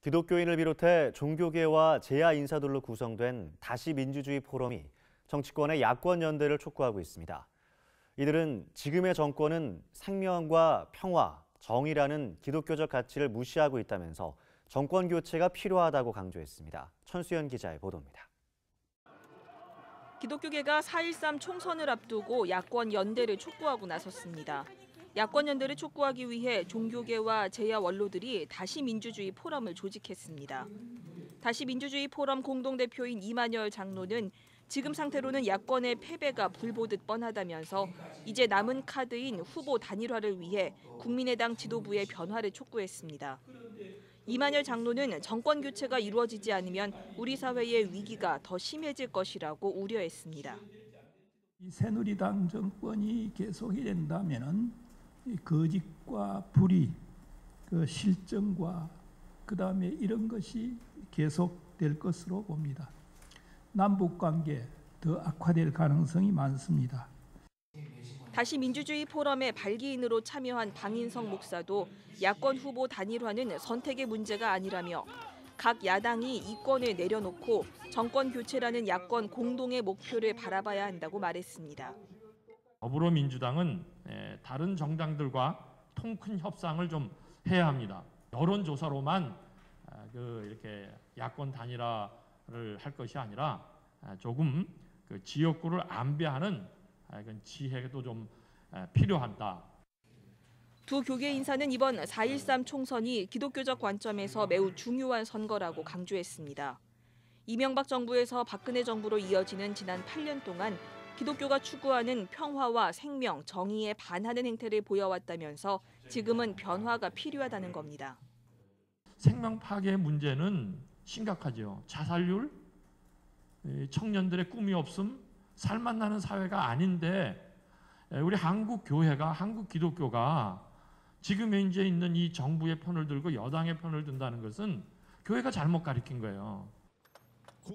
기독교인을 비롯해 종교계와 재야 인사들로 구성된 다시 민주주의 포럼이 정치권의 야권 연대를 촉구하고 있습니다. 이들은 지금의 정권은 생명과 평화, 정의라는 기독교적 가치를 무시하고 있다면서 정권 교체가 필요하다고 강조했습니다. 천수연 기자의 보도입니다. 기독교계가 4.13 총선을 앞두고 야권 연대를 촉구하고 나섰습니다. 야권 연대를 촉구하기 위해 종교계와 재야 원로들이 다시 민주주의 포럼을 조직했습니다. 다시 민주주의 포럼 공동대표인 이만열 장로는 지금 상태로는 야권의 패배가 불보듯 뻔하다면서 이제 남은 카드인 후보 단일화를 위해 국민의당 지도부의 변화를 촉구했습니다. 이만열 장로는 정권 교체가 이루어지지 않으면 우리 사회의 위기가 더 심해질 것이라고 우려했습니다. 이 새누리당 정권이 계속이 된다면은 거짓과 불의, 실정과 그다음에 이런 것이 계속될 것으로 봅니다. 남북관계 더 악화될 가능성이 많습니다. 다시 민주주의 포럼의 발기인으로 참여한 방인성 목사도 야권 후보 단일화는 선택의 문제가 아니라며 각 야당이 이권을 내려놓고 정권 교체라는 야권 공동의 목표를 바라봐야 한다고 말했습니다. 더불어민주당은 다른 정당들과 통큰 협상을 좀 해야 합니다. 여론조사로만 이렇게 야권 단일화를 할 것이 아니라 조금 지역구를 안배하는 지혜도 좀 필요하다. 두 교계 인사는 이번 4.13 총선이 기독교적 관점에서 매우 중요한 선거라고 강조했습니다. 이명박 정부에서 박근혜 정부로 이어지는 지난 8년 동안 기독교가 추구하는 평화와 생명, 정의에 반하는 행태를 보여왔다면서 지금은 변화가 필요하다는 겁니다. 생명 파괴 문제는 심각하죠. 자살률, 청년들의 꿈이 없음, 살만 나는 사회가 아닌데 우리 한국 교회가, 한국 기독교가 지금 현재 있는 이 정부의 편을 들고 여당의 편을 든다는 것은 교회가 잘못 가리킨 거예요.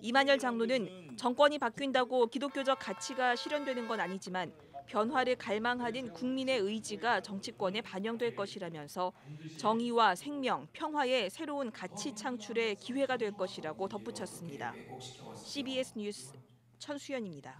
이만열 장로는 정권이 바뀐다고 기독교적 가치가 실현되는 건 아니지만 변화를 갈망하는 국민의 의지가 정치권에 반영될 것이라면서 정의와 생명, 평화의 새로운 가치 창출의 기회가 될 것이라고 덧붙였습니다. CBS 뉴스 천수연입니다.